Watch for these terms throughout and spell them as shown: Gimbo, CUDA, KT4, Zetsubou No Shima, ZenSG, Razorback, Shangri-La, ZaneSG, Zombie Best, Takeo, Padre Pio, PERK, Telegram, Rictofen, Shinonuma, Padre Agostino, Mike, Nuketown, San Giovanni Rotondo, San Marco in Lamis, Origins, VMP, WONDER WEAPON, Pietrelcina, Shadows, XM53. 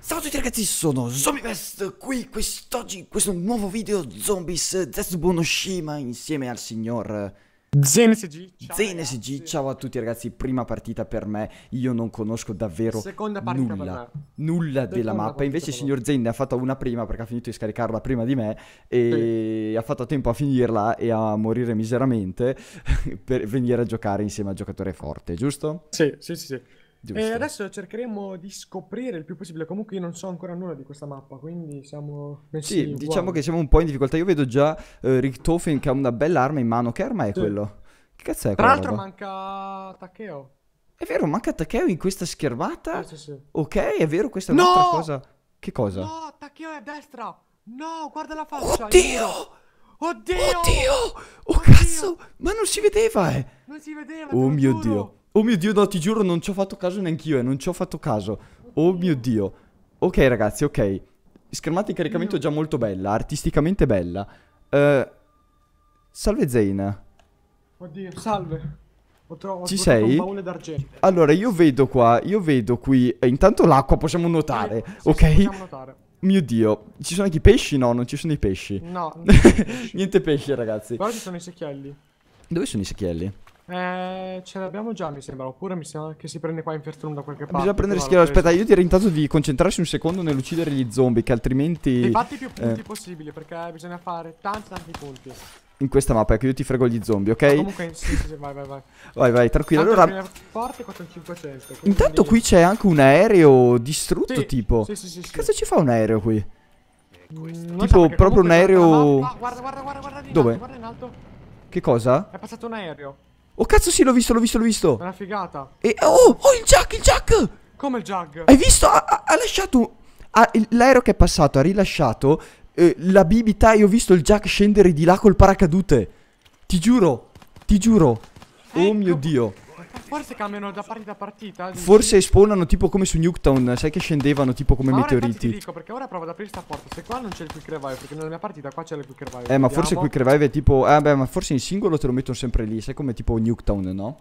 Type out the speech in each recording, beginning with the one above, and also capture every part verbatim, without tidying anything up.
Ciao a tutti ragazzi, sono Zombie Best qui quest'oggi in questo nuovo video Zombies Zetsubou No Shima insieme al signor ZenSG. Ciao, ZenSG, ciao a tutti ragazzi, prima partita per me, io non conosco davvero nulla, nulla della mappa, invece il signor Zen ne ha fatta una prima perché ha finito di scaricarla prima di me e sì, ha fatto tempo a finirla e a morire miseramente per venire a giocare insieme al giocatore forte, giusto? Sì, sì, sì, sì. Giusto. E adesso cercheremo di scoprire il più possibile. Comunque io non so ancora nulla di questa mappa, quindi siamo messi, sì, wow, diciamo che siamo un po' in difficoltà. Io vedo già uh, Rictofen che ha una bella arma in mano. Che arma è, sì, quello? Che cazzo è? Tra l'altro manca Takeo. È vero, manca Takeo in questa schermata? Sì, sì, sì. Ok, è vero, questa è un'altra, no, cosa. Che cosa? No, Takeo è a destra. No, guarda la faccia. Oddio! Oddio! Oddio! Oh cazzo! Oddio. Ma non si vedeva, eh! Non si vedeva, oh mio giuro. Dio! Oh mio Dio, no, ti giuro, non ci ho fatto caso neanch'io, eh, non ci ho fatto caso. Oh mio Dio. Ok, ragazzi, ok. Schermata di caricamento già molto bella, artisticamente bella. Uh, salve, Zane. Oddio, salve. Ho trovato Ci ho sei? Un baule d'argento. Allora, io vedo qua, io vedo qui... Eh, intanto l'acqua possiamo nuotare, sì, sì, ok? Sì, possiamo nuotare. Mio Dio, ci sono anche i pesci? No, non ci sono i pesci. No, non ci sono i pesci. Niente pesci, ragazzi. Guarda, ci sono i secchielli. Dove sono i secchielli? Eh, ce l'abbiamo già, mi sembra. Oppure mi sembra che si prende qua in Fertrum da qualche parte. Bisogna prendere schiera. Aspetta, io direi intanto di concentrarsi un secondo nell'uccidere gli zombie, che altrimenti... E fatti più punti eh. possibili, perché bisogna fare tanti tanti punti in questa mappa, ecco, io ti frego gli zombie, ok? Ma comunque, sì, sì, sì, vai, vai, vai. Vai, vai, tranquillo. Tanto allora... forte quattromilacinquecento. Intanto qui c'è anche un aereo distrutto, sì, tipo. Sì, sì, sì, sì. Che cosa ci fa un aereo qui? Mm, tipo, so, proprio un aereo... Ah, guarda, guarda, guarda, guarda in Dove? alto, guarda in alto. Che cosa? È passato un aereo. Oh cazzo, sì, l'ho visto, l'ho visto, l'ho visto. È una figata. E oh, oh, il Jack, il Jack. Come il Jack? Hai visto? Ha, ha, ha lasciato l'aereo che è passato, ha rilasciato eh, la bibita e ho visto il Jack scendere di là col paracadute. Ti giuro, ti giuro. Ecco. Oh mio Dio. Forse cambiano da partita a partita. Forse spawnano tipo come su Nuketown, sai che scendevano tipo come ma meteoriti. Ma ti dico, perché ora provo ad aprire sta porta. Se qua non c'è il quick revive, perché nella mia partita qua c'è il quick revive. Eh, vediamo. Ma forse il quick revive è tipo... Eh beh, ma forse in singolo te lo mettono sempre lì, sai come tipo Nuketown, no?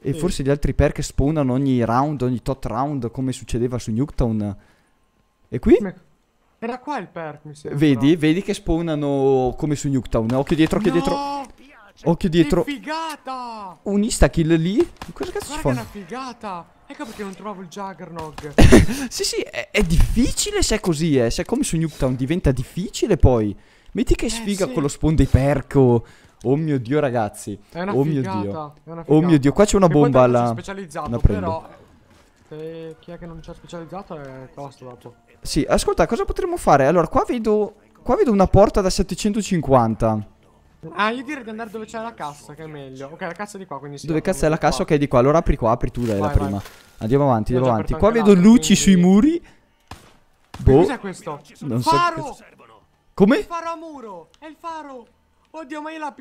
E sì, forse gli altri perk spawnano ogni round, ogni tot round, come succedeva su Nuketown. E qui? Ma... era qua il perk, mi sembra. Vedi, vedi che spawnano come su Nuketown. Occhio dietro, occhio no! dietro. Occhio dietro. Che figata! Un insta kill lì? Cosa cazzo ci fa? Guarda che una figata! Ecco perché non trovavo il Juggernog. Sì, sì, è, è difficile se è così, eh. Se è come su Nuketown diventa difficile poi. Metti che eh, sfiga sì, con lo spawn dei perco. Oh mio Dio, ragazzi. È una oh figata, mio Dio. È una figata. Oh mio Dio, qua c'è una bomba alla... specializzato, la però se chi è che non c'ha specializzato è tosto dopo. Sì, ascolta, cosa potremmo fare? Allora, qua vedo qua vedo una porta da settecentocinquanta. Ah, io direi di andare dove c'è la cassa, che è meglio. Ok, la cassa è di qua, quindi sì. Dove cazzo è la cassa? Qua. Ok, di qua. Allora apri qua, apri tu dai, vai, la prima vai. Andiamo avanti, andiamo avanti. Qua vedo luci quindi... sui muri. Boh. Cos'è questo? Non faro! So che... Come? Il faro a muro! È il faro! Oddio, ma io la,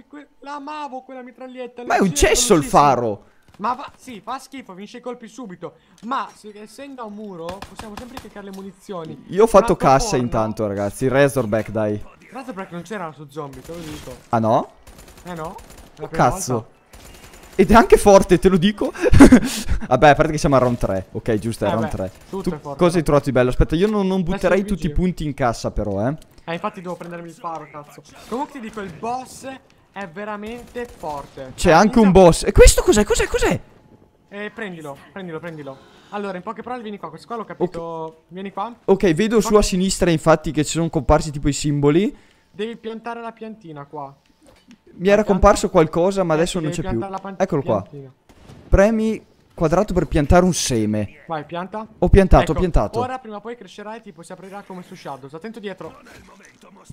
la amavo quella mitraglietta. Ma è un cesso il faro! Ma va, sì, fa schifo, finisce i colpi subito. Ma se, essendo a un muro, possiamo sempre cliccare le munizioni. Io ho fatto cassa porno. Intanto, ragazzi. Razorback, dai. Razorback non c'era su zombie, te lo dico. Ah no? Eh no? Oh, cazzo volta. Ed è anche forte, te lo dico. Vabbè, a parte che siamo a round tre. Ok, giusto, è eh round beh, tre. Tutto tu è forte. Cosa hai trovato di bello? Aspetta, io non, non butterei tutti i punti in cassa però, eh. Eh, infatti devo prendermi il faro, cazzo. Comunque ti dico, il boss è veramente forte. C'è anche un boss. E questo cos'è? Cos'è? Cos'è? Eh, prendilo, prendilo, prendilo. Allora, in poche parole vieni qua, questo qua l'ho capito. Okay. Vieni qua. Ok, vedo qua. Su a sinistra infatti che ci sono comparsi tipo i simboli. Devi piantare la piantina qua. Mi era comparso qualcosa ma eh, adesso non c'è più. Eccolo qua. Piantina. Premi quadrato per piantare un seme. Vai, pianta. Ho piantato, ecco, ho piantato. Ora prima o poi crescerà e tipo si aprirà come su Shadows. Attento dietro.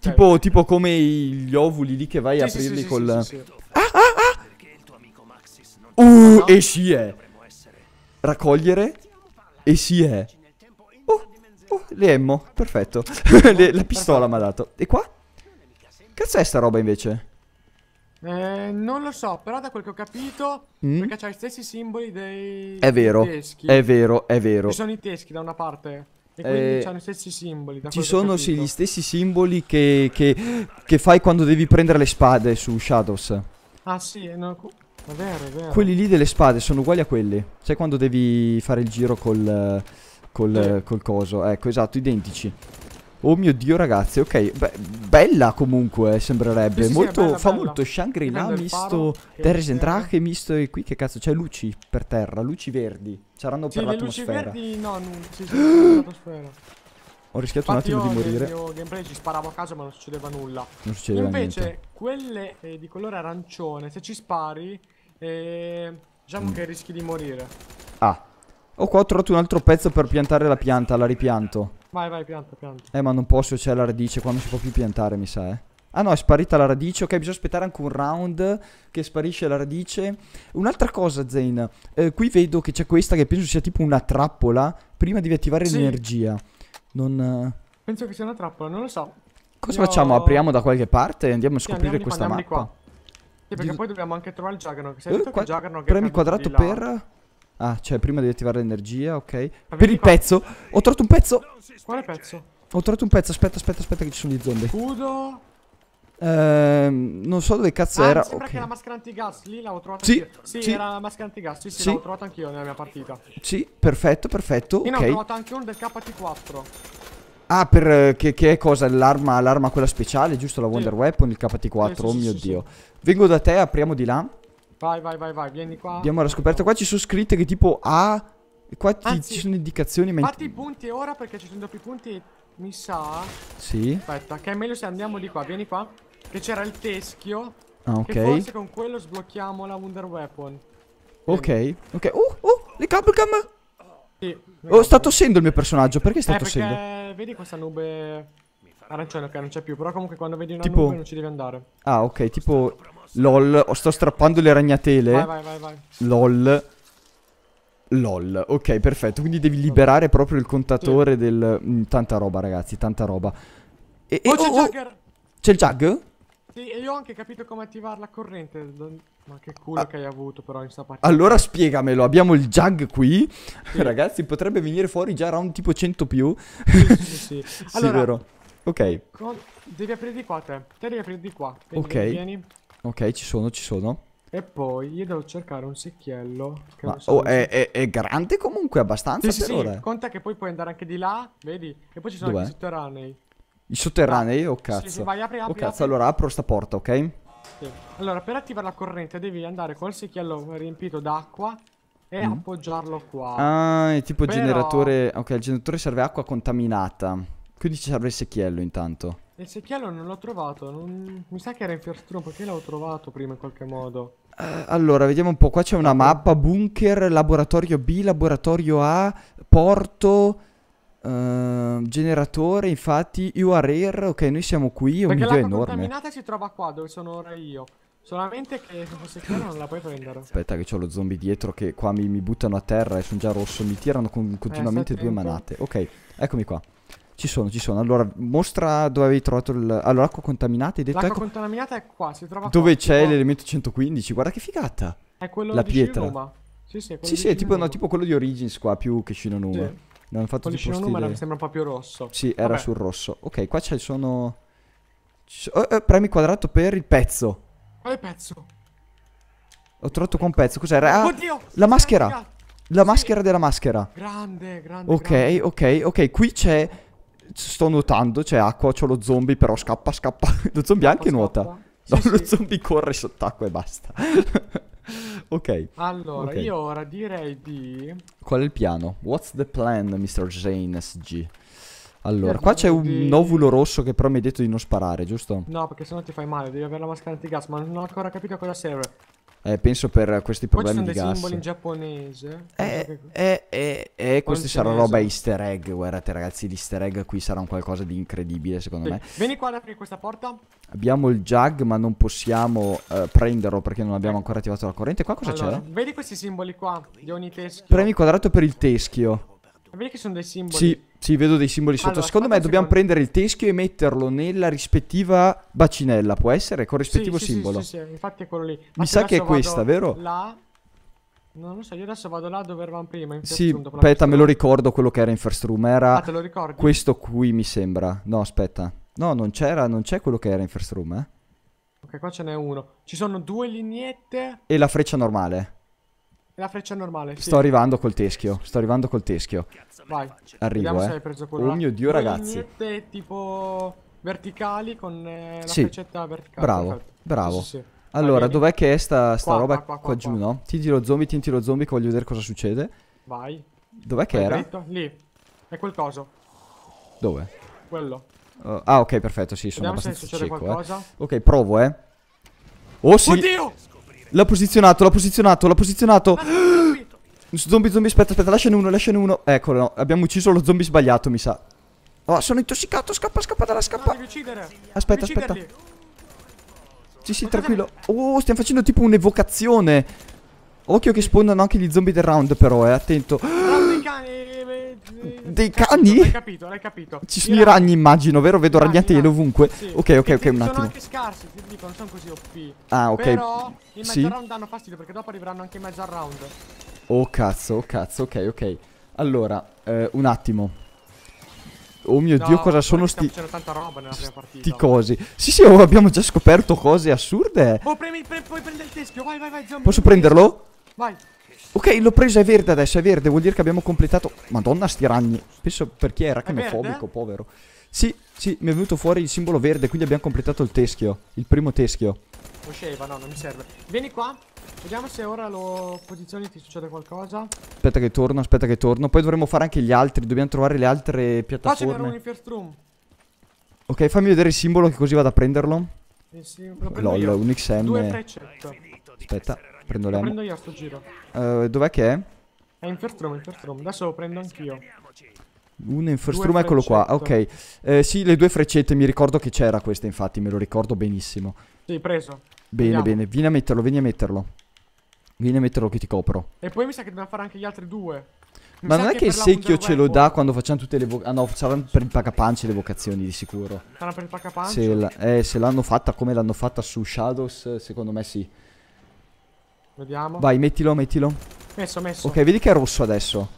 Tipo, okay, tipo come gli ovuli lì che vai sì, a aprirli sì, sì, col... Sì, sì, sì. Ah, ah, ah! Uh, no? E si è. Raccogliere. E si è. Oh, oh, le emmo. Perfetto. Le, la pistola mi ha dato. E qua? Cazzo è sta roba invece? Eh, non lo so, però da quel che ho capito, mm? perché c'ha gli stessi simboli dei... È vero, dei teschi. È vero, è vero. Ci sono i teschi da una parte. E quindi eh, hanno gli stessi simboli. Ci sono sì, gli stessi simboli che, che, che fai quando devi prendere le spade su Shadows. Ah sì, no, è vero, è vero. Quelli lì delle spade sono uguali a quelli. Sai quando devi fare il giro col, col, sì. col coso. Ecco, esatto, identici. Oh mio Dio ragazzi, ok, beh, bella comunque sembrerebbe, sì, sì, molto, bella, fa bella. molto Shangri-La misto, Teresen Drache misto e qui che cazzo c'è luci per terra, luci verdi, saranno sì, per l'atmosfera. Luci verdi no, non, sì, sì, per l'atmosfera. Ho rischiato Infatti un attimo io, di morire. Io gameplay ci sparavo a caso ma non succedeva nulla. Non succedeva Invece niente. quelle eh, di colore arancione, se ci spari, eh, diciamo mm. che rischi di morire. Ah, oh qua ho trovato un altro pezzo per piantare la pianta, la ripianto. Vai, vai, pianta, pianta. Eh, ma non posso, c'è la radice, qua non si può più piantare, mi sa, eh. Ah no, è sparita la radice, ok, bisogna aspettare anche un round che sparisce la radice. Un'altra cosa, Zane, eh, qui vedo che c'è questa che penso sia tipo una trappola prima devi attivare sì. l'energia. Non... penso che sia una trappola, non lo so. Cosa Io... facciamo? Apriamo da qualche parte e andiamo a scoprire sì, questa qua, mappa. Qua. Sì, perché Di... poi dobbiamo anche trovare il Juggernaut, che se hai detto eh, qua... che il Juggernaut che premi quadrato per... Ah, cioè prima devi attivare l'energia, ok. Per il pezzo. Ho trovato un pezzo. Quale pezzo? Ho trovato un pezzo, aspetta, aspetta, aspetta che ci sono gli zombie. Scudo. Ehm, non so dove cazzo ah, era. Sembra okay. che la maschera antigas lì l'avevo trovata sì, anch'io. Sì, sì, era la maschera antigas, sì, sì, sì. l'avevo trovata anch'io nella mia partita. Sì, perfetto, perfetto, Io ok. Io ne ho trovato anche uno del K T quattro. Ah, per, che, che è cosa? L'arma, l'arma quella speciale, giusto? La Wonder sì. Weapon, il K T quattro, sì, oh sì, mio sì, Dio. Sì. Vengo da te, apriamo di là. Vai, vai, vai, vai, vieni qua. Andiamo alla scoperta. Qua ci sono scritte che tipo A. Qua ti, Anzi, ci sono indicazioni. Ma fatti i punti ora perché ci sono doppi punti. Mi sa. Sì. Aspetta, che è meglio se andiamo di qua. Vieni qua. Che c'era il teschio. Ah, ok. Che forse con quello sblocchiamo la Wonder Weapon. Vieni. Ok, ok. Oh, oh, le cablecam. Sì. Le oh, sta tossendo il mio personaggio. Perché sta eh, tossendo? Perché vedi questa nube arancione, ok, non c'è più. Però comunque quando vedi una tipo... nube non ci devi andare. Ah, ok, tipo. LOL, sto strappando le ragnatele. Vai, vai, vai, vai. LOL. LOL. Ok, perfetto. Quindi devi liberare proprio il contatore sì. del... Mm, tanta roba, ragazzi, tanta roba. E, oh, e... c'è oh, il Jugger! C'è il Jug? Sì, e io ho anche capito come attivare la corrente. Ma che culo ah. che hai avuto però in sta partita. Allora spiegamelo. Abbiamo il Jug qui. Sì. Ragazzi, potrebbe venire fuori già round tipo cento più. Sì, sì, sì. sì allora, vero. Ok. Con... Devi aprire di qua te. Te devi aprire di qua. Quindi ok. Vieni. Ok, ci sono, ci sono. E poi io devo cercare un secchiello. Che Ma, so oh, è, è, è grande comunque, abbastanza sì, per sì, ora. Sì, conta che poi puoi andare anche di là, vedi? E poi ci sono anche i sotterranei. I sotterranei? Oh cazzo. Sì, sì, vai, apri, apri, oh cazzo, apri. Allora apro sta porta, ok? Sì. Allora, per attivare la corrente devi andare col secchiello riempito d'acqua e mm. appoggiarlo qua. Ah, è tipo Però... generatore... Ok, il generatore serve acqua contaminata. Quindi ci serve il secchiello intanto. Il secchiello non l'ho trovato, non... mi sa che era in first room perché l'avevo trovato prima in qualche modo. Eh, allora, vediamo un po', qua c'è una mappa, bunker, laboratorio B, laboratorio A, porto, eh, generatore, infatti, you are here, ok, noi siamo qui, un video enorme. Perché l'acqua contaminata si trova qua, dove sono ora io, solamente che se fosse chiaro non la puoi prendere. Aspetta che c'ho lo zombie dietro che qua mi, mi buttano a terra e sono già rosso, mi tirano con, continuamente eh, due manate. Ok, eccomi qua. Ci sono, ci sono. Allora, mostra dove avevi trovato il... Allora, l'acqua contaminata, hai detto... L'acqua ecco... contaminata è qua, si trova dove c'è tipo... l'elemento centoquindici, guarda che figata. È quello la di pietra. Shinonuma. Sì, sì, è quello sì, di sì, è tipo, no, tipo quello di Origins qua, più che Shinonuma. Sì. Ne hanno fatto quello tipo di Shinonuma stile... mi sembra un po' più rosso. Sì, era Vabbè. sul rosso. Ok, qua ci sono... Ci sono... Oh, eh, premi quadrato per il pezzo. Quale pezzo? Ho trovato qua un pezzo, cos'era? Ah, Oddio! La maschera! Sì. La maschera della maschera. Grande, grande, Ok, grande. ok, ok, qui c'è... Sto nuotando, c'è acqua, c'ho lo zombie però scappa, scappa. Lo zombie anche nuota. No, sì, lo sì. zombie corre sott'acqua e basta. Ok. Allora, okay. io ora direi di... Qual è il piano? What's the plan, mister ZaneSG? Allora, qua c'è un ovulo rosso che però mi hai detto di non sparare, giusto? No, perché sennò ti fai male, devi avere la maschera antigas, ma non ho ancora capito a cosa serve. Eh, penso per questi problemi di gas. Poi ci sono dei simboli in giapponese. Eh, eh, eh, eh questa sarà roba easter egg, guardate ragazzi, l'easter egg qui sarà un qualcosa di incredibile secondo sì. me. Vieni qua ad aprire questa porta. Abbiamo il jug ma non possiamo eh, prenderlo perché non abbiamo ancora attivato la corrente. Qua cosa allora, c'era? Vedi questi simboli qua, di ogni teschio. Premi quadrato per il teschio. Vedi che sono dei simboli? Sì, sì, vedo dei simboli sotto. Allora, secondo me dobbiamo prendere il teschio e metterlo nella rispettiva bacinella, può essere? Con il rispettivo sì, simbolo. Sì, sì, sì, sì, infatti è quello lì. Ma mi sa che è questa, vero? Là, Non lo so, io adesso vado là dove eravamo prima. In sì, aspetta, questione. Me lo ricordo quello che era in first room. Era ah, te lo ricordi? Questo qui, mi sembra. No, aspetta. No, non c'era, non c'è quello che era in first room, eh. Ok, qua ce n'è uno. Ci sono due lineette. E la freccia normale. E la freccia normale, sì. Sto arrivando col teschio, sto arrivando col teschio. Vai. Arrivo, vediamo eh. se hai preso quello. Oh mio Dio, ragazzi. Le lineette tipo verticali con eh, la sì. freccetta verticale. Bravo, perfetto. Bravo. Sì, sì, sì. Allora, dov'è che è sta, sta qua, roba qua, qua, qua, qua giù, qua. No? Tinti lo zombie, tinti lo zombie, che voglio vedere cosa succede. Vai. Dov'è che era? Dritto. Lì. È quel coso. Dove? Quello. Uh, ah, ok, perfetto, sì, sono Vediamo abbastanza se succede cieco, qualcosa. Eh. Ok, provo, eh. Oh, sì. Oddio! L'ha posizionato, l'ha posizionato, l'ha posizionato. Zombie, zombie, aspetta, aspetta, lasciane uno, lasciane uno. Eccolo, no. Abbiamo ucciso lo zombie sbagliato, mi sa. Oh, sono intossicato, scappa, scappa dalla scappa. No, aspetta, aspetta. Sì, sì, tranquillo. Oh, stiamo facendo tipo un'evocazione. Occhio che spawnano anche gli zombie del round, però, eh, attento. Dei cani? L'hai capito, l'hai capito. Ci sono i ragni, immagino, vero? Vedo ragnateli ovunque. Sì. Ok, ok, ok, un attimo. Sono anche scarsi, ti dico, non sono così O P. Ah, ok. Però in mezzo al round danno fastidio, perché dopo arriveranno anche in mezzo al round. Oh, cazzo, oh, cazzo, ok, ok. Allora, eh, un attimo. Oh mio no, Dio, cosa sono sti... C'era tanta roba nella prima partita. Sti cosi. Sì, sì, oh, abbiamo già scoperto cose assurde. Oh, premi, pre puoi prendere il teschio, vai, vai, vai, zombie. Posso prenderlo? Vai. Ok, l'ho preso, è verde adesso, è verde, vuol dire che abbiamo completato... Madonna, sti ragni. Penso per chi era, che è fobico, povero. Sì, sì, mi è venuto fuori il simbolo verde, quindi abbiamo completato il teschio. Il primo teschio. Oh, sceva, no, non mi serve. Vieni qua, vediamo se ora lo posizioni, ti succede qualcosa. Aspetta che torno, aspetta che torno. Poi dovremmo fare anche gli altri, dobbiamo trovare le altre piattaforme. Qua c'era un first room. Ok, fammi vedere il simbolo, che così vado a prenderlo. Eh sì, lo prendo Lol, io. un X M. Due freccette. Aspetta. Prendo la prendo io a sto giro. Uh, Dov'è che è? È in first room, in first room. Adesso lo prendo anch'io. Uno in first room, eccolo qua. Ok. Eh, sì, le due freccette. Mi ricordo che c'era questa, infatti. Me lo ricordo benissimo. Sì, preso. Bene, Andiamo. bene. Vieni a metterlo, vieni a metterlo. Vieni a metterlo che ti copro. E poi mi sa che dobbiamo fare anche gli altri due. Mi Ma non è che il secchio ce lo dà quando facciamo tutte le vocazioni? Ah no, saranno per il pacapance le vocazioni di sicuro. Saranno per il pacapance? Se la eh, se l'hanno fatta come l'hanno fatta su Shadows, secondo me sì. Vediamo. Vai, mettilo, mettilo. Messo, messo. Ok, vedi che è rosso adesso.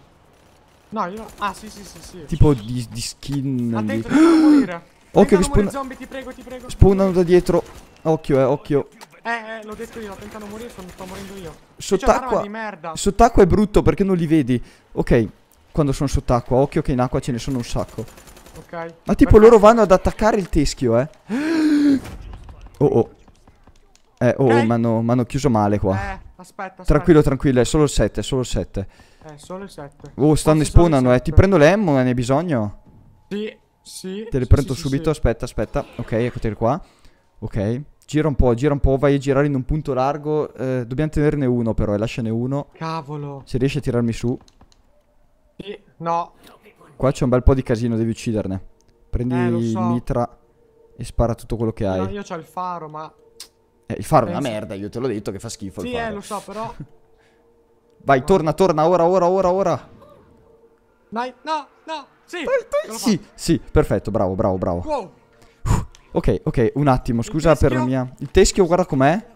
No, io... Ah, sì, sì, sì, sì. Tipo di, di skin... Attento, lì. devo morire. Occhio, che spawnano... zombie, ti prego, ti prego. Spawnano da dietro. Occhio, eh, occhio. Eh, eh, l'ho detto io, tentano di morire, sono... sto morendo io. Sott'acqua... Sott'acqua è brutto, perché non li vedi. Ok, quando sono sott'acqua. Occhio che in acqua ce ne sono un sacco. Ok. Ma tipo loro vanno ad attaccare il teschio, eh. Oh, oh. Eh, oh, okay. oh mi hanno chiuso male qua. Eh, aspetta, aspetta. Tranquillo, tranquillo, è solo il sette, è solo il sette. Eh, solo il sette. Oh, stanno spawnano, eh. Ti prendo le ammo, ne hai bisogno? Sì, sì. Te le sì, prendo sì, subito, sì. aspetta, aspetta. Ok, eccoti qua. Ok. Gira un po', gira un po', vai a girare in un punto largo. Eh, dobbiamo tenerne uno però, e eh. lasciane uno. Cavolo. Se riesci a tirarmi su. Sì, no. Qua c'è un bel po' di casino, devi ucciderne. Prendi eh, lo so. il mitra e spara tutto quello che hai. No, io c'ho il faro, ma... Il faro è una merda, io te l'ho detto che fa schifo. Sì, il faro. eh, lo so, però. Vai, no. torna, torna, ora, ora, ora, ora. Dai, no, no, sì. Dai, dai, sì, sì, perfetto, bravo, bravo, bravo. Wow. Uh, ok, ok, un attimo, scusa per la mia. Il teschio, guarda com'è.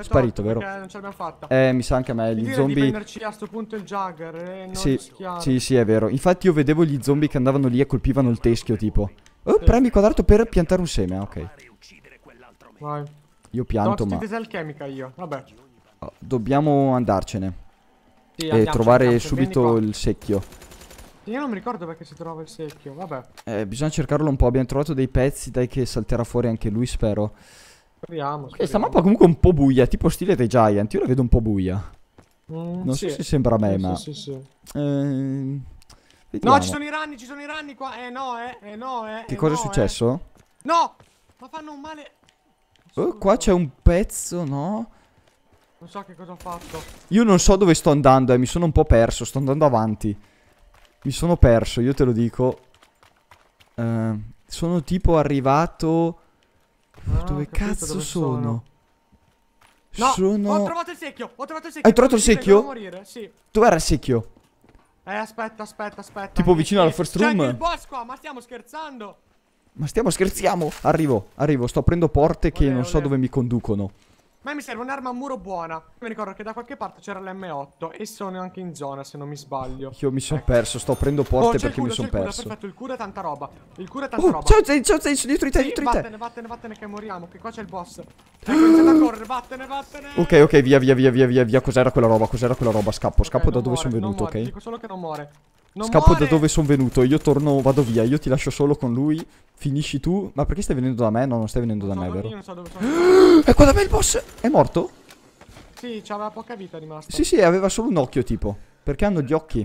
Sparito, vero? Non ce l'abbiamo fatta. Eh, mi sa anche a me, gli zombie. Di prenderci a sto punto il Jagger. Eh, non sì, sì, sì, è vero. Infatti, io vedevo gli zombie che andavano lì e colpivano il teschio, tipo. Oh, sì. premi quadrato per piantare un seme, ok. Vai. Io pianto, ma... io. Vabbè. Dobbiamo andarcene. Sì, andiamo, e trovare andiamo, subito il secchio. Io non mi ricordo perché si trova il secchio, vabbè. Eh, bisogna cercarlo un po'. Abbiamo trovato dei pezzi, dai, che salterà fuori anche lui, spero. Speriamo, speriamo. Questa mappa comunque è un po' buia, tipo stile dei Giant. Io la vedo un po' buia. Mm, non sì. so se sembra a me, sì, ma... Sì, sì, sì. Eh... No, ci sono i ranni, ci sono i ranni qua. Eh no, eh, eh no, eh. Che eh, cosa no, è successo? Eh. No! Ma fanno un male... Oh, qua c'è un pezzo, no? Non so che cosa ho fatto. Io non so dove sto andando, eh. Mi sono un po' perso. Sto andando avanti. Mi sono perso, io te lo dico. Uh, sono tipo arrivato. Ah, dove cazzo dove sono? sono? No, sono... ho trovato il secchio. Ho trovato il secchio. Hai trovato il secchio? Sì. Dov'era il secchio? Eh, aspetta, aspetta, aspetta. Tipo vicino eh, alla first room. C'è il boss qua, ma stiamo scherzando. Ma stiamo scherziamo? Arrivo, arrivo, sto aprendo porte che olè, non so olè. dove mi conducono. Ma mi serve un'arma a muro buona. Mi ricordo che da qualche parte c'era l'emme otto e sono anche in zona, se non mi sbaglio. Io mi sono ecco. perso, sto prendendo porte oh, perché culo, mi sono perso. Culo, perfetto, il culo è tanta roba. Il culo è tanta oh, roba. Ciao, Zane, ciao, Zane, dietro di te, sì, dietro di te. Vattene, vattene, vattene che moriamo, che qua c'è il boss. Ecco, inizia da correre, vattene, vattene. Ok, ok, via, via, via, via, via, via. Cos'era quella roba? Cos'era quella roba? Scappo, scappo okay, da dove sono venuto, muore, ok? Dico solo che non muore. Non Scappo muore. da dove sono venuto, io torno, vado via, io ti lascio solo con lui. Finisci tu. Ma perché stai venendo da me? No, non stai venendo da me, vero? Io non so dove sono. È qua da me il boss. È morto? Sì, c'aveva poca vita rimasta. Sì, sì, aveva solo un occhio tipo. Perché hanno gli occhi?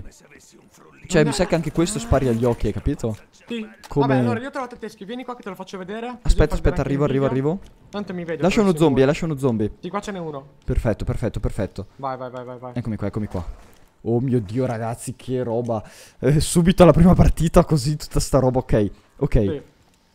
Cioè, mi sa che anche questo spari agli occhi, hai capito? Sì. Come... Vabbè, allora, io ho trovato il teschio. Vieni qua che te lo faccio vedere. Aspetta, aspetta, arrivo, arrivo, arrivo. Tanto mi vedo. Lascia uno zombie, lascia uno zombie. Sì, qua ce n'è uno. Perfetto, perfetto, perfetto. Vai, vai, vai, vai, vai. Eccomi qua, eccomi qua. Oh mio Dio, ragazzi, che roba. Eh, subito alla prima partita, così tutta sta roba, ok. Ok. Sì.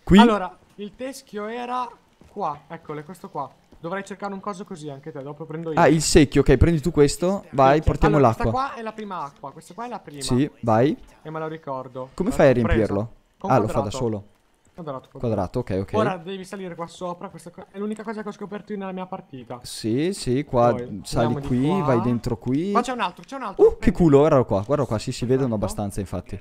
Qui... Allora, il teschio era qua. Eccole, questo qua. Dovrai cercare un coso così anche te, dopo prendo io. Ah, il secchio, ok, prendi tu questo. Vai, portiamo allora, l'acqua. Questa qua è la prima acqua, questa qua è la prima. Sì, vai. E me la ricordo. Come fai a riempirlo? Con ah, quadrato. Lo fa da solo. Quadrato, quadrato. Quadrato, ok, ok. Ora devi salire qua sopra, questa è l'unica cosa che ho scoperto nella mia partita. Sì, sì, qua Poi, sali qui, qua. vai dentro qui. Ma c'è un altro, c'è un altro. Uh, che culo, guardalo qua, guardalo qua, sì, si esatto. vedono abbastanza infatti.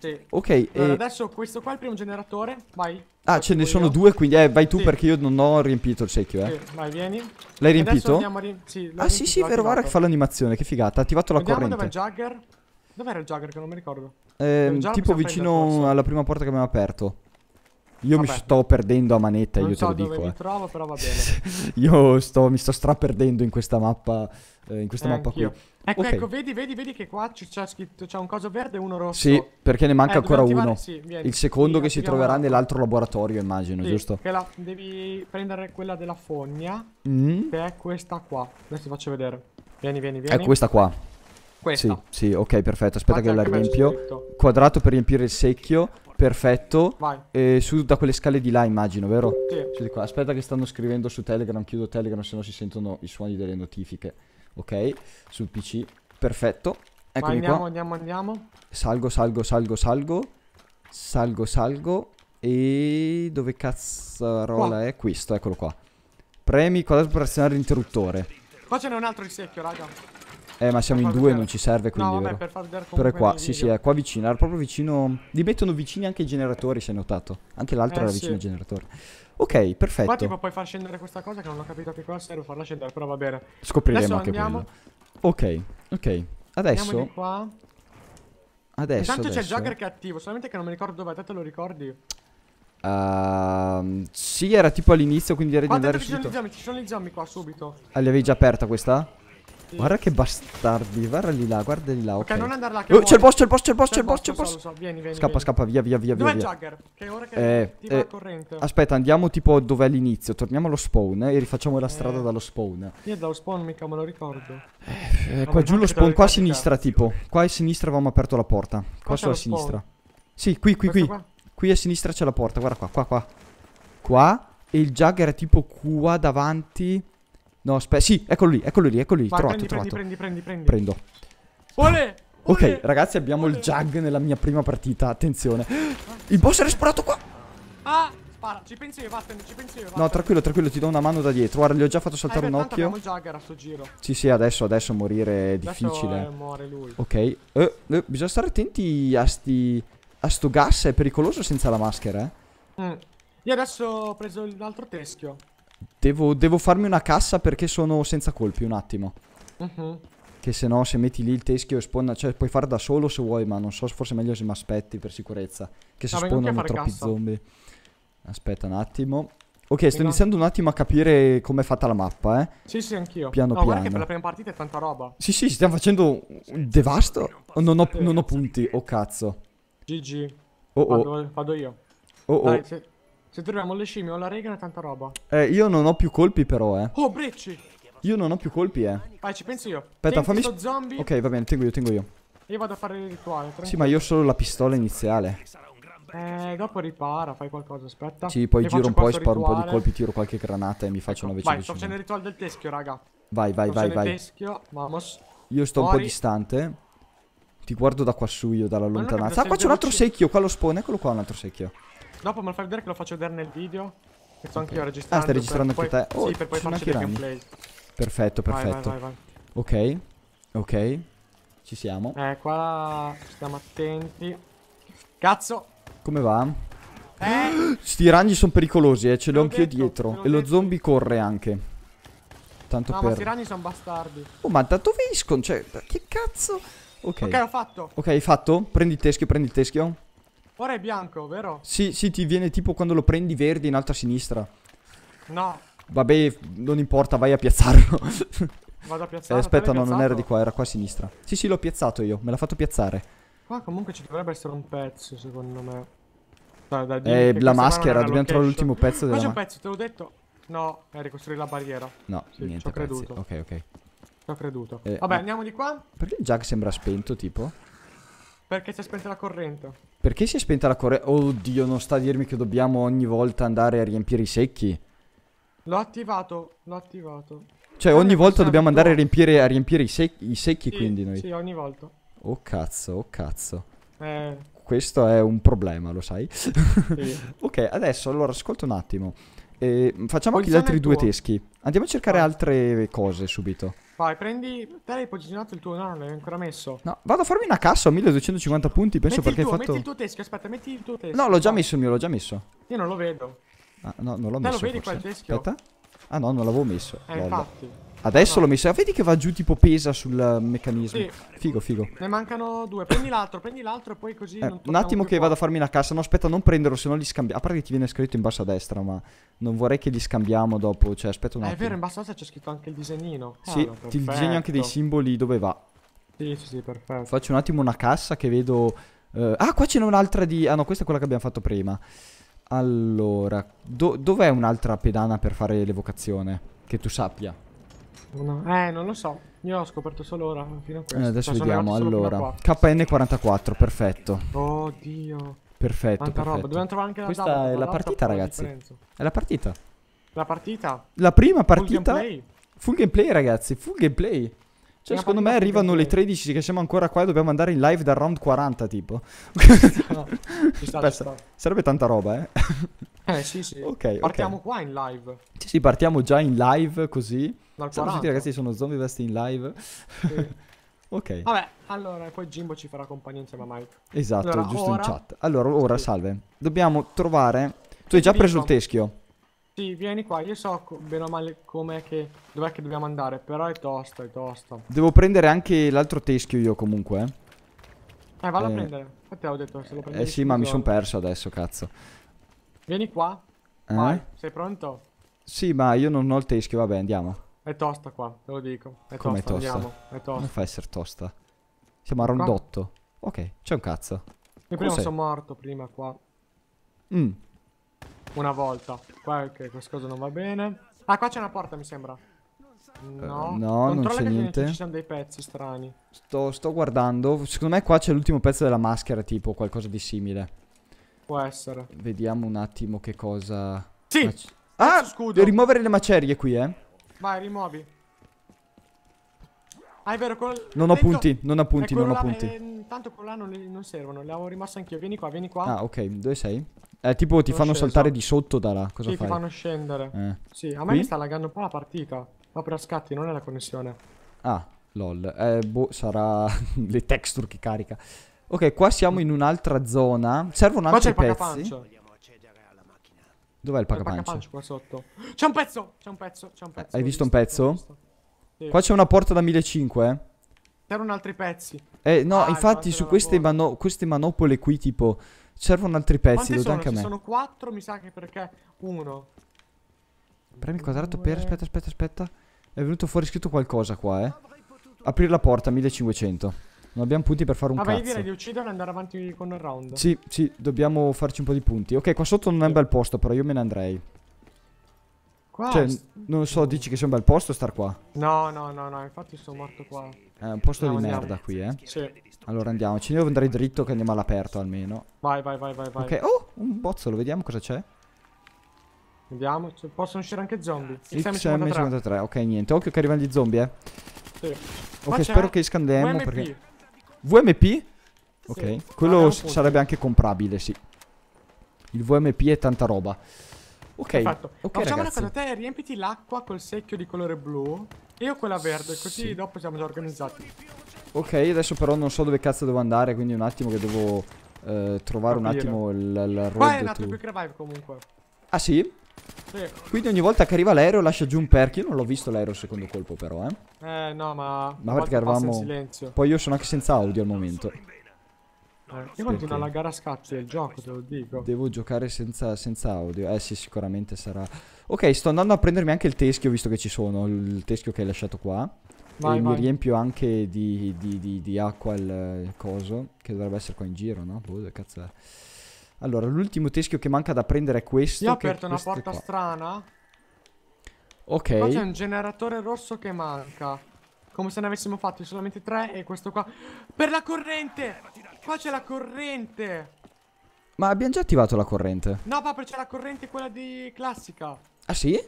Sì. Ok, allora, e... adesso questo qua è il primo generatore, vai. Ah, ce ne sono io. due, quindi eh, vai tu sì. perché io non ho riempito il secchio, eh. Sì, vai, vieni. L'hai riempito? Ri... Sì, ah, sì, sì, vero, guarda che fa l'animazione, che figata. Ha attivato la Vediamo corrente. Dov'è il Jugger? Dov'era il Jugger che non mi ricordo? Eh, tipo vicino alla prima porta che abbiamo aperto. Io vabbè. mi stavo perdendo a manetta, non io so te lo dove dico. Mi eh. trovo, però va bene. Io sto, mi sto straperdendo in questa mappa. Eh, in questa eh, mappa qui. Ecco, okay. ecco, vedi, vedi, vedi che qua c'è scritto, c'è un coso verde e uno rosso. Sì, perché ne manca eh, ancora attivare, uno. Sì, vieni, il secondo che si troverà nell'altro laboratorio, immagino, sì, giusto? Che la, devi prendere quella della fogna, mm. che è questa qua. Adesso ti faccio vedere. Vieni, vieni, vieni. È questa qua. Questa. Sì, sì, ok, perfetto. Aspetta Guarda che la riempio. Quadrato per riempire il secchio. Perfetto. Vai. E su da quelle scale di là, immagino, vero? Sì. Cioè, qua. Aspetta che stanno scrivendo su Telegram, chiudo Telegram, se no si sentono i suoni delle notifiche. Ok, sul P C. Perfetto. Eccomi andiamo, qua. Andiamo, andiamo. Salgo, salgo, salgo, salgo. Salgo, salgo. E dove cazzarola è? Questo, eccolo qua. Premi quadrato per azionare l'interruttore. Qua ce n'è un altro di secchio, raga. Eh, ma siamo in due, non ci serve, quindi no, vabbè, vero? Per far vedere Però è qua, sì, video. sì, è qua vicino. Era proprio vicino. Li mettono vicini anche i generatori, se hai notato. Anche l'altro eh, era sì. vicino ai generatori. Ok, perfetto. Qua tipo puoi far scendere questa cosa che non ho capito che cosa serve farla scendere, però va bene. Scopriremo anche quello. Ok, ok. Adesso di qua. Adesso Intanto c'è il Jugger che è attivo, solamente che non mi ricordo dove, te lo ricordi? Uh, sì, era tipo all'inizio, quindi era di andare subito. Ci sono gli zombie qua, subito. Ah, li avevi già aperta questa? Guarda che bastardi, guarda lì là, guarda lì là. Ok, okay non andare là. Oh, c'è il boss, c'è il boss, c'è il boss, c'è il boss, c'è il boss. So, so. Vieni, vieni, scappa, vieni. scappa, via, via, via. Dov'è il Jugger? Che ora che eh, attiva eh, la corrente. Aspetta, andiamo tipo dov'è l'inizio. Torniamo allo spawn eh, e rifacciamo la strada eh. dallo spawn. Io dallo spawn mica me lo ricordo. Eh, eh, qua giù lo spawn, qua a sinistra tipo. Qua a sinistra avevamo aperto la porta. Qua, qua sulla sinistra. Sì, qui, qui, qui. Qua? Qui a sinistra c'è la porta, guarda qua, qua, qua. Qua. E il Jugger è tipo qua davanti. No, aspetta, sì, eccolo lì, eccolo lì, eccolo lì, vai, trovato, prendi, trovato. Prendi, prendi, prendi, prendi. Prendo. Olè, olè, ok, ragazzi, abbiamo olè. il jug nella mia prima partita, attenzione. Il boss era sparato qua. Ah, spara, ci penso io, vattene, ci penso io. Vattene. No, tranquillo, tranquillo, ti do una mano da dietro. Guarda, gli ho già fatto saltare eh, un occhio. Abbiamo il jugger a sto giro. Sì, sì, adesso, adesso morire è difficile. Adesso, eh, muore lui. Ok, eh, eh, bisogna stare attenti a sti... a sto gas, è pericoloso senza la maschera, eh. Mm. Io adesso ho preso l'altro teschio. Devo, devo farmi una cassa perché sono senza colpi, un attimo. Uh-huh. Che se no, se metti lì il teschio e spawna... Cioè, puoi fare da solo se vuoi, ma non so, forse è meglio se mi aspetti per sicurezza. Che se no, spawnano troppi cassa. zombie. Aspetta un attimo. Ok, sto Venga. iniziando un attimo a capire com'è fatta la mappa, eh. Sì, sì, anch'io. Piano no, piano. Guarda che per la prima partita è tanta roba. Sì, sì, stiamo facendo un devasto. Non ho, non ho punti, oh cazzo. G G. Oh, oh. Vado, vado io. Oh, oh. Dai, se... Se troviamo le scimmie o la rega è tanta roba. Eh, io non ho più colpi però, eh. Oh, brecci! Io non ho più colpi, eh. Vai, ci penso io. Aspetta, fammi... zombie. Ok, va bene, tengo io, tengo io. Io vado a fare il rituale, tranquillo. Sì, ma io ho solo la pistola iniziale. Eh, dopo ripara, fai qualcosa, aspetta. Sì, poi giro un po' e sparo un po' di colpi, tiro qualche granata e mi faccio una vecina. Vai, sto facendo il rituale del teschio, raga. Vai, vai, vai, vai. Teschio, vamos. Io sto un po' distante. Ti guardo da qua su io, dalla lontananza. Ah, qua c'è un altro secchio, qua lo spawn, eccolo qua un altro secchio. Dopo me lo fai vedere che lo faccio vedere nel video. Che sto okay. anche io registrando. Ah, stai registrando anche te. Oh, sì, per poi farci dei gameplay. Perfetto, perfetto. Vai, vai, vai, vai. Ok, ok. Ci siamo. Eh, qua stiamo attenti. Cazzo! Come va? Eh? Sti ragni sono pericolosi, eh. Ce li ho anch'io dietro. E lo zombie corre anche. Tanto no, per... ma sti ragni sono bastardi. Oh, ma da dove escono? Cioè, che cazzo? Ok, okay, l'ho fatto. Ok, hai fatto? Prendi il teschio, prendi il teschio. Ora è bianco, vero? Sì, sì, ti viene tipo quando lo prendi verde in alto a sinistra. No. Vabbè, non importa, vai a piazzarlo. Vado a piazzarlo. Eh, aspetta, no, piazzato? Non era di qua, era qua a sinistra. Sì, sì, l'ho piazzato io, me l'ha fatto piazzare. Qua comunque ci dovrebbe essere un pezzo, secondo me. Dai, dai, eh, la maschera, dobbiamo trovare l'ultimo pezzo della... Ma c'è un pezzo, te l'ho detto. No, è ricostruire la barriera. No, sì, niente, ci ho creduto. Ok, ok. Ci ho creduto. Eh, Vabbè, ma... andiamo di qua. Perché il jack sembra spento, tipo? Perché si è spenta la corrente. Perché si è spenta la corrente? Oddio, non sta a dirmi che dobbiamo ogni volta andare a riempire i secchi. L'ho attivato, l'ho attivato. Cioè ogni eh, volta dobbiamo andare a riempire, a riempire i secchi, i secchi sì, quindi noi? Sì, ogni volta. Oh cazzo, oh cazzo. Eh. Questo è un problema, lo sai? Sì. Ok, adesso, allora, ascolta un attimo. Eh, facciamo anche gli altri due teschi. Andiamo a cercare vai. altre cose subito. Vai, prendi... Te l'hai posizionato il tuo? No, non l'hai ancora messo. No, vado a farmi una cassa a milleduecentocinquanta punti, penso, metti perché hai fatto... Metti il tuo teschio, aspetta, metti il tuo teschio. No, l'ho già messo il mio, l'ho già messo. Io non lo vedo. Ah, no, non l'ho messo. Te lo vedi qua il teschio? Aspetta. Ah no, non l'avevo messo. Eh, Lolla. infatti. Adesso no. l'ho messo. Ah, vedi che va giù tipo pesa sul meccanismo. Sì. Figo, figo. Ne mancano due. Prendi l'altro, prendi l'altro e poi così... Eh, non un attimo che qua. vado a farmi una cassa. No, aspetta, non prenderlo, se no li scambiamo. A parte che ti viene scritto in basso a destra, ma non vorrei che li scambiamo dopo. Cioè, aspetta un attimo. Eh, è vero, in basso a destra c'è scritto anche il disegnino. Sì, allora, ti disegno anche dei simboli dove va. Sì, sì, sì, perfetto. Faccio un attimo una cassa che vedo... Eh... Ah, qua ce n'è un'altra di... Ah no, questa è quella che abbiamo fatto prima. Allora, do, dov'è un'altra pedana per fare l'evocazione? Che tu sappia. No, eh, non lo so. Io l'ho scoperto solo ora, fino a questo. Eh, adesso cioè, vediamo, allora. K N quarantaquattro, perfetto. Oddio. Perfetto, Tanta perfetto. Roba. Trovare anche la Questa data, è la partita, ragazzi. Differenza. È la partita. La partita? La prima partita. Full gameplay, full gameplay ragazzi, full gameplay. Cioè, secondo me arrivano le tredici che siamo ancora qua e dobbiamo andare in live da round quaranta, tipo. No, ci sta, Beh, ci sta. Sarebbe tanta roba, eh? Eh, sì, sì. Okay, partiamo okay. qua in live. Sì, sì, partiamo già in live, così. Siamo tutti ragazzi, sono Zombie Best in live. Sì. Ok. Vabbè, allora, poi Gimbo ci farà compagnia insieme a Mike. Esatto, allora, giusto ora... in chat. Allora, ora, sì. salve. Dobbiamo trovare... Tu hai già preso il teschio. Sì, vieni qua, io so bene o male com'è che... Dov'è che dobbiamo andare, però è tosta, è tosta. Devo prendere anche l'altro teschio io comunque. Eh, vado eh, a prendere. Infatti ho detto se lo prendevi. Eh sì, ma mi sono perso adesso, cazzo. Vieni qua. Eh? Vai, sei pronto? Sì, ma io non ho il teschio, vabbè, andiamo. È tosta qua, te lo dico. È Come tosta, è tosta? Andiamo, è tosta. Come fa a essere tosta? Siamo a rondotto. Qua? Ok, c'è un cazzo. Io prima sono morto, prima qua. Mm. Una volta. Qua che qualcosa non va bene. Ah, qua c'è una porta, mi sembra. No, uh, no, non c'è niente. Ci sono dei pezzi strani. Sto, sto guardando. Secondo me qua c'è l'ultimo pezzo della maschera, tipo qualcosa di simile. Può essere. Vediamo un attimo che cosa... Sì! Mac... Ah! Scudo. Rimuovere le macerie qui, eh. Vai, rimuovi. Ah, è vero, col... Non ho Vento. punti, non ho punti, non ho là, punti. Eh, tanto quello là non, li, non servono, li avevo rimasto anch'io. Vieni qua, vieni qua. Ah, ok, dove sei? Eh, tipo ti non fanno sceso. saltare di sotto da là, cosa sì, fai? Sì, ti fanno scendere. Eh. Sì, a me Qui? mi sta laggando un po' la partita. Ma per a scatti, non è la connessione. Ah, lol. Eh, boh, sarà le texture che carica. Ok, qua siamo in un'altra zona. Servono qua altri pezzi. Dov'è il pagapancio? Qua sotto. C'è un pezzo, c'è un pezzo, c'è un pezzo. Eh, hai visto, visto un pezzo? Sì. Qua c'è una porta da millecinquecento. C'erano altri pezzi. Eh no, ah, infatti su queste, mano queste manopole qui tipo servono altri pezzi. Quanti lo sono? Anche a me. Ci sono quattro, mi sa che perché uno. Premi il quadrato per... Aspetta, aspetta, aspetta. È venuto fuori scritto qualcosa qua, eh. Aprire la porta, millecinquecento. Non abbiamo punti per fare un Vabbè, cazzo. Ma direi di uccidere e andare avanti con il round. Sì, sì, dobbiamo farci un po' di punti. Ok, qua sotto non è un bel posto, però io me ne andrei. Qua? Cioè, non so, dici che sia un bel posto star qua? No, no, no, no, infatti sono morto qua. È un posto no, di andiamo. merda qui, eh? Sì. Allora andiamoci, io andrei dritto che andiamo all'aperto almeno. Vai, vai, vai, vai. Ok, oh, un bozzolo, vediamo cosa c'è. Vediamo, possono uscire anche zombie. X M cinquantatré, ok, niente. Occhio che arrivano gli zombie, eh. Sì. Ok, spero che scandiamo V M P. Perché... V M P? Ok, sì. Quello ah, sarebbe anche comprabile, sì. Il V M P è tanta roba. Ok, perfetto. Okay, facciamo ragazzi. una cosa, te riempiti l'acqua col secchio di colore blu e io quella verde, così sì. dopo siamo già organizzati. Ok, adesso però non so dove cazzo devo andare, quindi un attimo che devo eh, trovare Capire. un attimo il, il road. Qua è nato il quick revive comunque. Ah sì? Sì. Quindi ogni volta che arriva l'aereo lascia giù un perk. Io non l'ho visto l'aereo al secondo colpo però, eh. Eh no, ma... Ma perché eravamo... Poi io sono anche senza audio al momento. Eh, io continuo alla gara a scatti del gioco, te lo dico. Devo giocare senza, senza audio. Eh sì, sicuramente sarà. Ok, sto andando a prendermi anche il teschio, visto che ci sono. Il teschio che hai lasciato qua. Vai, e vai. mi riempio anche di, di, di, di acqua il coso, che dovrebbe essere qua in giro, no? Boh, dove cazzo è? Allora, l'ultimo teschio che manca da prendere è questo. Io ho aperto una porta qua. strana. Ok. Qua c'è un generatore rosso che manca. Come se ne avessimo fatti solamente tre e questo qua. Per la corrente! Qua c'è la corrente! Ma abbiamo già attivato la corrente? No, papà, c'è la corrente quella di classica. Ah sì?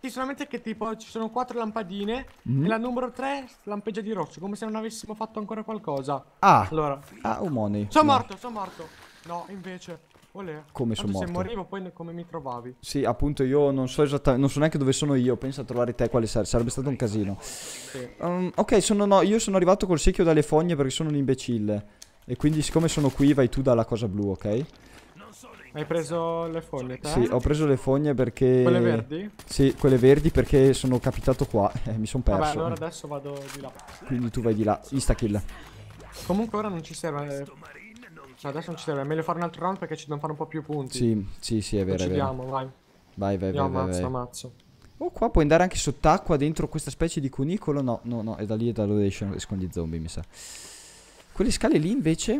Sì, solamente che tipo ci sono quattro lampadine mm. e la numero tre lampeggia di rosso. Come se non avessimo fatto ancora qualcosa. Ah! Allora. Ah, umoni. Sono no. morto, sono morto. No, invece... Olè. Come sono morto? Se morivo poi come mi trovavi? Sì, appunto, io non so esattamente, non so neanche dove sono io. Pensa a trovare te quale sar sarebbe stato un casino. Sì. Um, ok, sono no, io sono arrivato col secchio dalle fogne perché sono un imbecille. E quindi siccome sono qui vai tu dalla cosa blu, ok? Hai preso le fogne, te? Sì, ho preso le fogne perché... Quelle verdi? Sì, quelle verdi perché sono capitato qua e eh, mi sono perso. Vabbè, allora adesso vado di là. Quindi tu vai di là, insta-kill. Comunque ora non ci serve... Cioè adesso non ci serve, è meglio fare un altro round perché ci devono fare un po' più punti. Sì, sì, sì, è vero. Ci diamo, vai. Vai, vai, vai. Io ammazzo, vai. ammazzo. Oh, qua puoi andare anche sott'acqua dentro questa specie di cunicolo. No, no, no, è da lì e da dove escono gli zombie, mi sa. Quelle scale lì invece.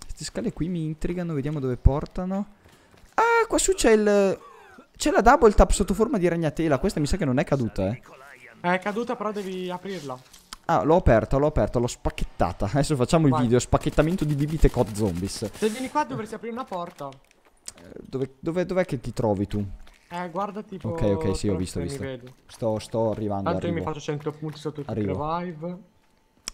Queste scale qui mi intrigano, vediamo dove portano. Ah, qua su c'è il... C'è la double tap sotto forma di ragnatela. Questa mi sa che non è caduta, eh. È caduta, però devi aprirla. Ah, l'ho aperta, l'ho aperta, l'ho spacchettata. Adesso facciamo Vai. il video, spacchettamento di bibite cod zombies. Se vieni qua dovresti aprire una porta. Dove, dove, dov'è che ti trovi tu? Eh, guarda tipo... Ok, ok, sì, ho visto, ho visto. Sto, sto arrivando, Tanto arrivo. io mi faccio cento punti sotto il revive.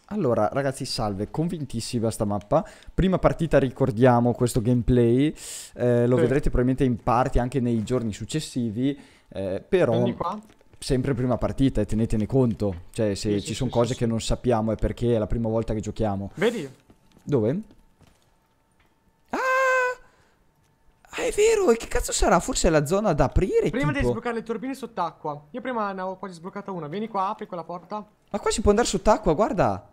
Allora, ragazzi, salve, convintissimi a sta mappa. Prima partita, ricordiamo questo gameplay. Eh, lo sì. vedrete probabilmente in parti anche nei giorni successivi. Eh, però... Vieni qua. Sempre prima partita e tenetene conto. Cioè se sì, ci sì, sono sì, cose sì. che non sappiamo è perché è la prima volta che giochiamo. Vedi? Dove? Ah! Ah, è vero, e che cazzo sarà? Forse è la zona da aprire. Prima tipo... devi sbloccare le turbine sott'acqua. Io prima ne avevo quasi sbloccata una. Vieni qua, apri quella porta. Ma qua si può andare sott'acqua, guarda.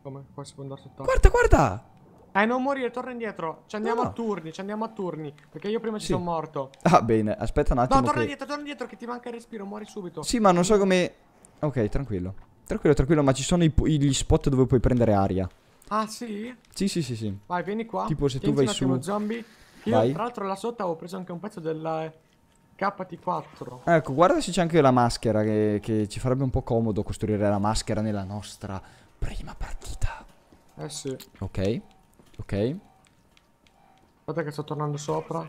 Come? Qua si può andare sott'acqua. Guarda, guarda. Eh, non morire, torna indietro. Ci andiamo no. a turni, ci andiamo a turni. Perché io prima ci sì. sono morto. Ah, bene, aspetta un attimo. No, torna che... indietro, torna indietro, che ti manca il respiro, muori subito. Sì, ma non so come... Ok, tranquillo. Tranquillo, tranquillo, ma ci sono i, gli spot dove puoi prendere aria. Ah, sì? Sì, sì, sì, sì. Vai, vieni qua. Tipo se Tienzi tu vai su... zombie. Io, vai. tra l'altro, là sotto avevo preso anche un pezzo del K T quattro. Ecco, guarda se c'è anche la maschera, che, che ci farebbe un po' comodo costruire la maschera nella nostra prima partita. Eh, sì. Ok. Ok. Guarda che sto tornando sopra.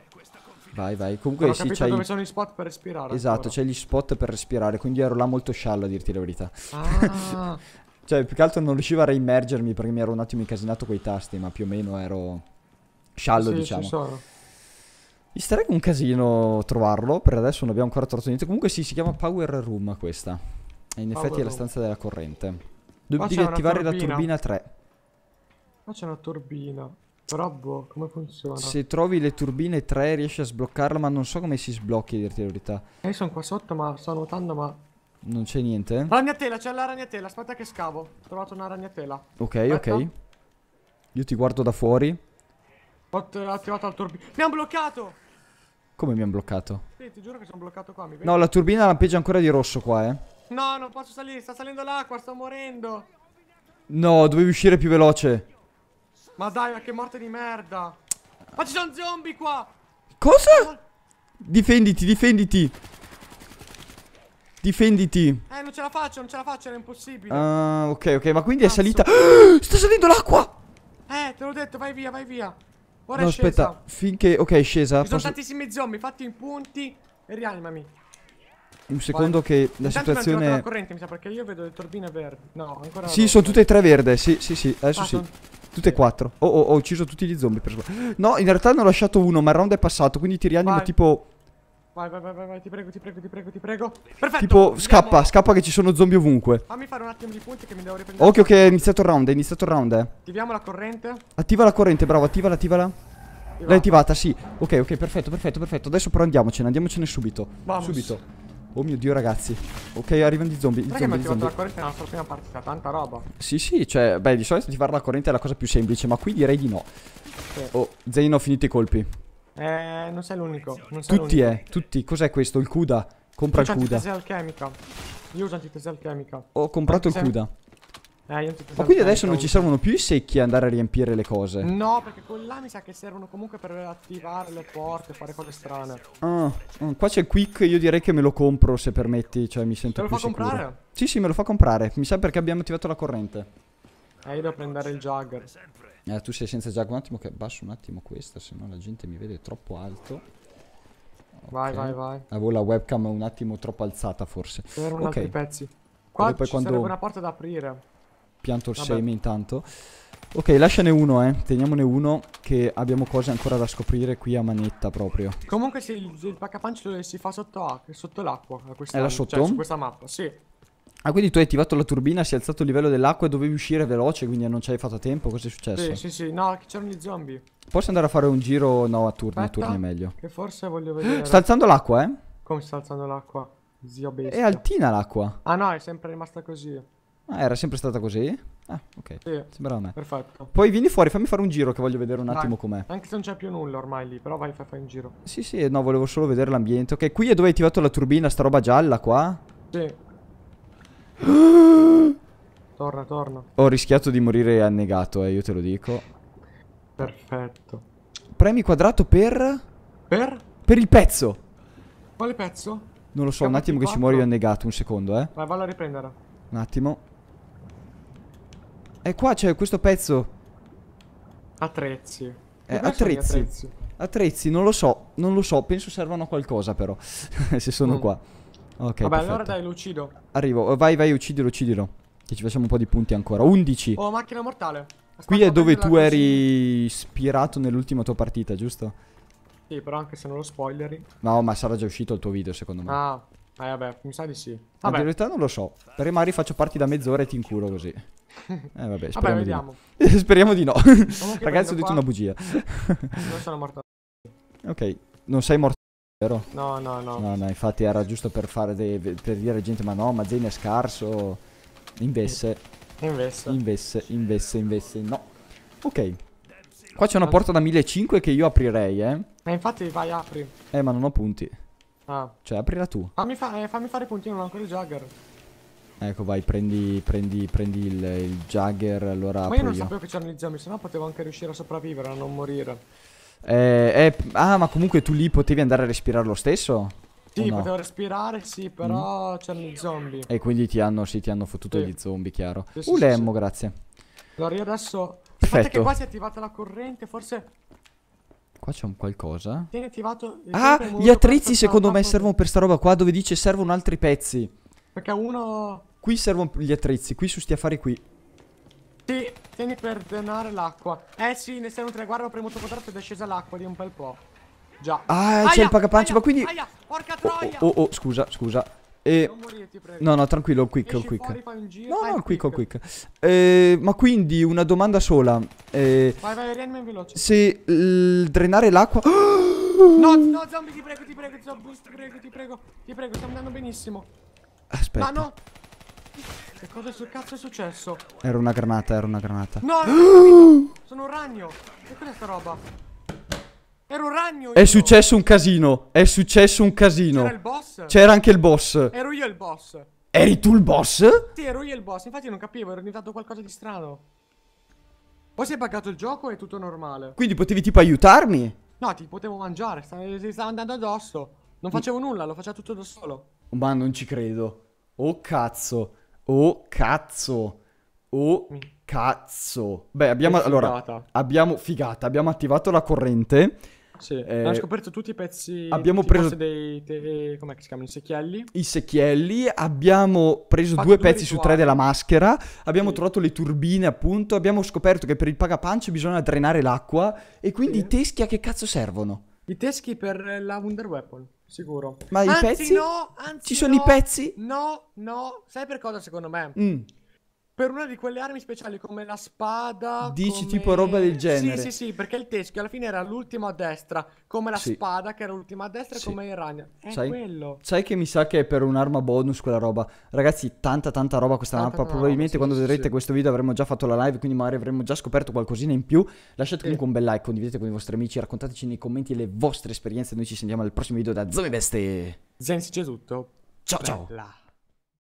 Vai, vai. Comunque non ho sì, capito dove sono gli spot per respirare. Esatto, c'è gli spot per respirare. Quindi ero là molto sciallo, a dirti la verità. Ah. Cioè, più che altro non riuscivo a reimmergermi perché mi ero un attimo incasinato coi tasti. Ma più o meno ero sciallo, sì, diciamo. Ci sono. Mi starebbe un casino trovarlo. Per adesso non abbiamo ancora trovato niente. Comunque sì, si chiama Power Room questa. E in Power effetti room. è la stanza della corrente. Devi attivare la turbina tre. Qua c'è una turbina. Però boh, come funziona? Se trovi le turbine tre riesci a sbloccarla, ma non so come si sblocchi, a dirti la verità. Io sono qua sotto, ma sto nuotando, ma... Non c'è niente? Ragnatela, c'è la ragnatela, aspetta che scavo. Ho trovato una ragnatela. Ok, aspetta. ok. Io ti guardo da fuori. Ho attivato la turbina. Mi hanno bloccato! Come mi hanno bloccato? Sì, ti giuro che sono bloccato qua, mi vedi? No, la turbina lampeggia ancora di rosso qua, eh. No, non posso salire, sta salendo l'acqua, sto morendo. No, dovevi uscire più veloce. Ma dai, ma che morte di merda. Ma ci sono zombie qua. Cosa? Difenditi, difenditi. Difenditi. Eh, non ce la faccio, non ce la faccio, era impossibile. Ah, ok, ok, ma quindi Cazzo. è salita. Sta salendo l'acqua. Eh, te l'ho detto, vai via, vai via. Ora no, è scesa. aspetta, finché... Ok, è scesa. Ci sono posso... tantissimi zombie, fatti in punti e rianimami. Un secondo vai. che la Intanto situazione... La corrente, mi sa, perché io vedo le turbine verdi. No, ancora... Sì, sono tutte e tre verde, sì, sì, sì, adesso ah, sì. Sono... Tutte e quattro. Oh, oh, ho ucciso tutti gli zombie per sbaglio. No, in realtà ne ho lasciato uno, ma il round è passato, quindi ti rianimo vai. tipo... Vai, vai, vai, vai, ti prego, ti prego, ti prego, ti prego. Perfetto. Tipo, scappa, scappa che ci sono zombie ovunque. Fammi fare un attimo di punti che mi devo riprendere. Occhio che è iniziato il round, è iniziato il round, eh. Attiviamo la corrente. Attiva la corrente, bravo, attivala, attivala. L'hai attivata, sì. Ok, ok, perfetto, perfetto, perfetto. Adesso però andiamocene, andiamocene subito. Vamos. Subito. Oh mio Dio, ragazzi. Ok, arrivano i zombie. Ma che mi ha attivato la corrente nella nostra prima partita, tanta roba. Sì, sì, cioè, beh, di solito attivare la corrente è la cosa più semplice, ma qui direi di no. Sì. Oh, Zane, ho finito i colpi. Eh, non sei l'unico. Tutti, eh, tutti. Cos'è questo? Il CUDA. Compra il CUDA. Io uso antitesi alchemica. Ho comprato il CUDA. Eh, io ma quindi adesso non ci servono più i secchi a andare a riempire le cose? No, perché con là mi sa che servono comunque per attivare le porte, fare cose strane. Ah, ah, qua c'è il quick, io direi che me lo compro se permetti, cioè mi sento te più sicuro. Lo fa comprare? Sì, sì, me lo fa comprare. Mi sa perché abbiamo attivato la corrente. Eh, io devo prendere il jugger. Eh, tu sei senza jugger, un attimo che basso un attimo questa, se no la gente mi vede troppo alto. Vai, okay. vai, vai. Avevo la webcam un attimo troppo alzata forse. Per un altri pezzi. Qua poi ci quando... serve una porta da aprire. Pianto il seme intanto. Ok, lasciane uno, eh. Teniamone uno, che abbiamo cose ancora da scoprire qui a manetta proprio. Comunque se il, il pack a punch si fa sotto, sotto l'acqua. È là sotto? Cioè, su questa mappa, sì. Ah, quindi tu hai attivato la turbina, si è alzato il livello dell'acqua e dovevi uscire veloce, quindi non ci hai fatto tempo. Cosa è successo? Sì, sì, sì. No, che c'erano gli zombie. Posso andare a fare un giro? No, a turni, a turni è meglio. Che forse voglio vedere. Sta alzando l'acqua, eh? Come sta alzando l'acqua? Zio bestia. È altina l'acqua. Ah no, è sempre rimasta così. Ah, era sempre stata così? Ah, ok. Sì, sembrava a me. Perfetto. Poi vieni fuori, fammi fare un giro che voglio vedere un attimo com'è. Anche se non c'è più nulla ormai lì, però vai, fai, fai un giro. Sì, sì, no, volevo solo vedere l'ambiente. Ok, qui è dove hai attivato la turbina, sta roba gialla qua? Sì. Torna, torna. Ho rischiato di morire annegato, eh, io te lo dico. Perfetto. Premi quadrato per... Per? Per il pezzo. Quale pezzo? Non lo so, un attimo che ci muoio annegato, un secondo, eh. Vai, vallo a riprendere. Un attimo. E qua c'è questo pezzo. Attrezzi. Eh, attrezzi. attrezzi. Attrezzi, non lo so, non lo so, penso servano a qualcosa però. Se sono mm. qua. Ok. Vabbè, perfetto. Allora dai, lo uccido. Arrivo, vai, vai, uccidilo, uccidilo. Che ci facciamo un po' di punti ancora. undici. Oh, macchina mortale. Aspetta, qui è dove tu eri ispirato nell'ultima tua partita, giusto? Sì, però anche se non lo spoileri. No, ma sarà già uscito il tuo video, secondo me. Ah, eh, vabbè, mi sa di sì. Vabbè. In realtà non lo so. Per i mari faccio parti da mezz'ora e ti incuro così. Eh vabbè, speriamo vabbè, vediamo. Di no. Speriamo di no. Ragazzi, ho detto qua una bugia. Non sono morto. Ok, non sei morto, vero? No, no, no. No, no, infatti era giusto per fare dei, per dire alla gente, ma no, ma Zane è scarso. Invesse. Invesse. Invesse, invesse, invesse, no. Ok. Qua c'è una porta da millecinquecento che io aprirei, eh. Eh, infatti vai, apri. Eh, ma non ho punti. Ah. Cioè, aprila tu. Fammi, fa eh, fammi fare i punti, non ho ancora il jugger. Ecco, vai, prendi, prendi, prendi il, il jugger, allora. Ma io non io. sapevo che c'erano gli zombie, sennò potevo anche riuscire a sopravvivere, a non morire. Eh, eh, ah, ma comunque tu lì potevi andare a respirare lo stesso? Sì, no? Potevo respirare, sì, però mm. c'erano gli zombie. E quindi ti hanno, sì, ti hanno fottuto sì. gli zombie, chiaro. Sì, sì, uh, sì, Lemmo, sì. grazie. Allora io adesso... Aspetta che qua si è attivata la corrente, forse... Qua c'è un qualcosa? Tieni attivato... Il ah, gli attrezzi secondo me servono per sta roba qua, dove dice servono altri pezzi. Perché uno... Qui servono gli attrezzi, qui su sti affari qui. Sì, tieni per drenare l'acqua. Eh sì, ne servono tre, guarda, ho premuto quadrato ed è scesa l'acqua di un bel po'. Già. Ah, c'è il pagapancio, ma quindi... Aia, porca troia! Oh, oh, oh, scusa, scusa. E... Non morire, ti prego. No, no, tranquillo, quick, ho quick. Fuori, fai un giro. No, no, il quick, ho quick. Eh, ma quindi, una domanda sola. Eh, vai, vai, rianimami veloce. Se drenare l'acqua... No, no, zombie, ti prego, ti prego, zombie, ti prego, ti prego, ti prego, stiamo andando benissimo. Aspetta. Ma no! Che cosa sul cazzo è successo? Era una granata, era una granata. No, no, sono un ragno. Che cos'è sta roba? Era un ragno io. È successo un casino, è successo un casino. C'era il boss? C'era anche il boss. Ero io il boss. Eri tu il boss? Sì, ero io il boss, infatti non capivo, ero diventato qualcosa di strano. Poi si è buggato il gioco e è tutto normale. Quindi potevi tipo aiutarmi? No, ti potevo mangiare, ti stavo andando addosso. Non facevo mm. nulla, lo facevo tutto da solo. Ma non ci credo. Oh cazzo. Oh cazzo. Oh cazzo. Beh, abbiamo allora abbiamo figata, abbiamo attivato la corrente. Sì, eh, abbiamo scoperto tutti i pezzi. Abbiamo preso dei, dei come si chiamano, i secchielli. I secchielli, abbiamo preso due, due pezzi rituali. su tre della maschera. Abbiamo sì. trovato le turbine, appunto. Abbiamo scoperto che per il pagapancio bisogna drenare l'acqua e quindi sì. i teschi a che cazzo servono? I teschi per la Wonder Weapon. Sicuro. Ma anzi, i pezzi? No, anzi Ci sono no, i pezzi? No, no. Sai per cosa secondo me? Mm. Per una di quelle armi speciali come la spada. Dici come... tipo roba del genere. Sì, sì, sì, perché il teschio alla fine era l'ultimo a destra. Come la sì. spada che era l'ultima a destra sì. come il ragno. È sai, quello. Sai che mi sa che è per un'arma bonus quella roba. Ragazzi, tanta tanta roba questa tanta mappa. Probabilmente roba, sì, quando sì, vedrete sì. questo video avremo già fatto la live, quindi magari avremmo già scoperto qualcosina in più. Lasciate sì. comunque un bel like, condividete con i vostri amici, raccontateci nei commenti le vostre esperienze. Noi ci sentiamo al prossimo video da Zombie Best. ZenSG è tutto. Ciao ciao. Bella.